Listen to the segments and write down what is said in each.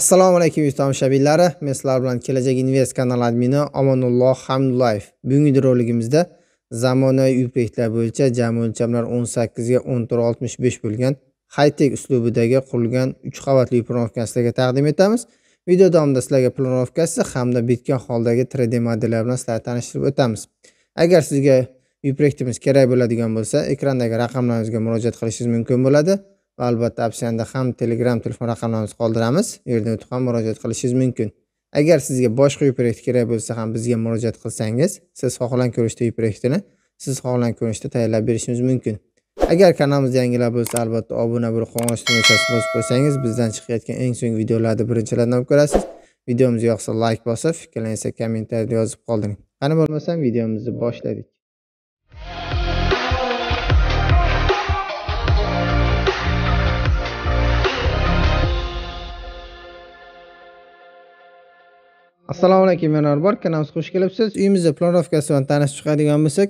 Assalomu alaykum aziz tomoshabinlari. Men sizlar bilan Kelajak Invest kanali admini Omonulloh Hamdullayev. Bugungi roligimizda zamonaviy uy obyektlar bo'yicha jam o'lchamlar 18 ga 14.65 bo'lgan high-tech uslubidagi qurilgan 3 qavatli planovkani sizlarga taqdim etamiz. Video davomida sizlarga planovkasi hamda bitgan holdagi 3D modellar bilan sizlarga tanishtirib o'tamiz. Agar sizga uy obyektimiz kerak bo'ladigan bo'lsa, ekrandagi raqamlarimizga murojaat qilishingiz mumkin bo'ladi. Albatta opsiyanda ham Telegram telefon raqamlarimizni qoldiramiz. U yerdan o'tib ham murojaat qilishingiz mumkin. Agar sizga boshqa uy ob'ekti kerak bo'lsa ham bizga murojaat qilsangiz, siz xohlagan ko'rinishda uy ob'ektini siz xohlagan ko'rinishda tayyorlab berishimiz mumkin. Agar kanalimizga yangilar bo'lsa, albatta obuna bo'lib qo'ng'iroqchasini bosib qo'ysangiz, bizdan chiqayotgan eng so'nggi videolarni birinchilardan ko'rasiz. Videomizni yoqsa like bosib, fikrlaringizni esa kommentariyada yozib qoldiring. Qani bo'lmasam videomizni boshladik. Assalomu alaykum yana bir bor, kanalimiz xush kelibsiz. Uyimizda planovkasi bilan tanishib chiqadigan bo'lsak,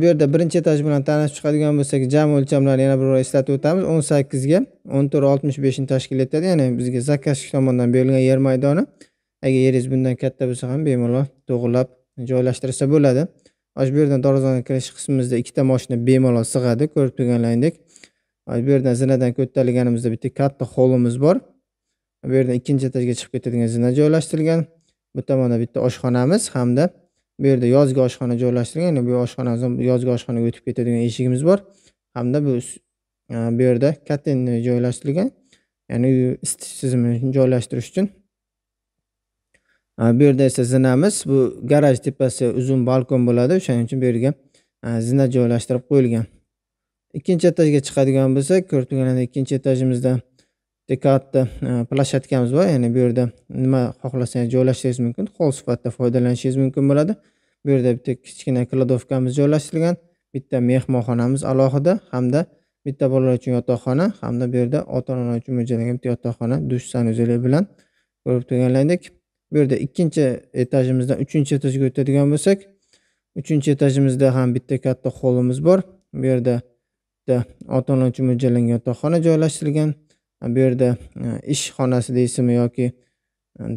bu yerda birinchi etaj bilan tanishib chiqadigan bo'lsak, jam o'lchamlarni yana bir bor eslatib o'tamiz. 18 ga 14.65 ni tashkil etadi. Ya'ni bizga zaказчик tomonidan berilgan yer maydoni. Agar yeringiz bundan katta bo'lsa ham bemalol to'g'rilab joylashtirsa bo'ladi. Mana bu yerdan darvozaning kirish qismimizda ikkita mashina bemalol sig'adi, ko'rib turganlaringdek. Mana bu yerdan zinadan ko'targanimizda bitta katta holimiz bor. Bu yerdan ikkinchi etajga chiqib ketadigan zina joylashtirilgan. Bu tomonda bitta oshxonamiz hamda bu yerda yozgi oshxona joylashtirilgan. Ya'ni bu oshxonamizdan yozgi oshxonaga o'tib ketadigan eshigimiz bor. Hamda bu yerda katten joylashtirilgan. Ya'ni isitish tizimini joylashtirish uchun. Bu yerda esa zinamiz. Bu garaj tepasi uzun balkon bo'ladi. O'shaning uchun bu yerga zina joylashtirib qo'yilgan. Ikkinchi etajga chiqadigan bo'lsak, ko'rib turganingizdek ikkinchi etajimizda katta plashatkamiz bor. Ya'ni bu yerda nima xohlasangiz joylashingiz mumkin, hol sifatida foydalanishingiz mumkin bo'ladi. Bu yerda bitta kichkina kladovkamiz joylashtirilgan, bitta mehmonxonamiz alohida hamda bitta bolalar uchun yotoqxona hamda bu yerda ota-onalar uchun mo'ljallangan bitta yotoqxona, dush sanuzeli bilan ko'rib turganlaringdek. Bu yerda ikkinchi etajimizdan 3-etajga o'tadigan bo'lsak, 3-etajimizda ham bitta katta holimiz bor. Bu yerda bitta ota-onalar uchun mo'ljallangan yotoqxona joylashtirilgan. Bu yerda ish xonasi deysizmi yoki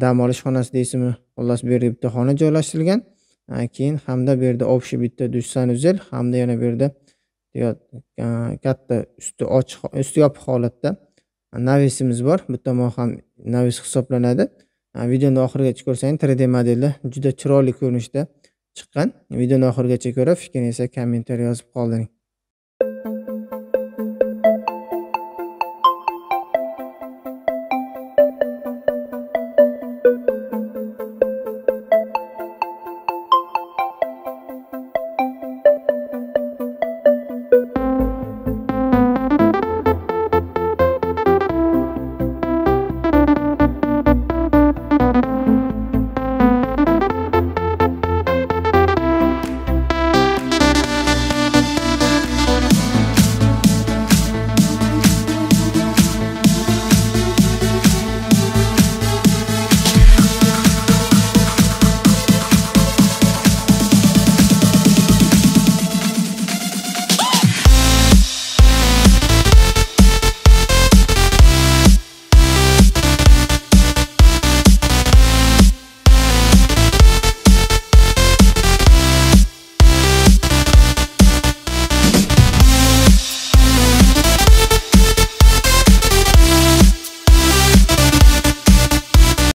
dam olish xonasi deysizmi, xullas bu yerda bitta xona joylashtirilgan. Keyin hamda bu yerda obshi bitta dush sanuzel hamda yana bu yerda katta usti ochiq, usti yopiq holatda navesimiz bor. Bu tomon ham naves hisoblanadi. Videoni oxirigacha ko'rsangiz 3D modelda juda chiroyli ko'rinishda chiqqan. Videoni oxirigacha ko'rib, fikringizni kommentariya yozib qoldiring.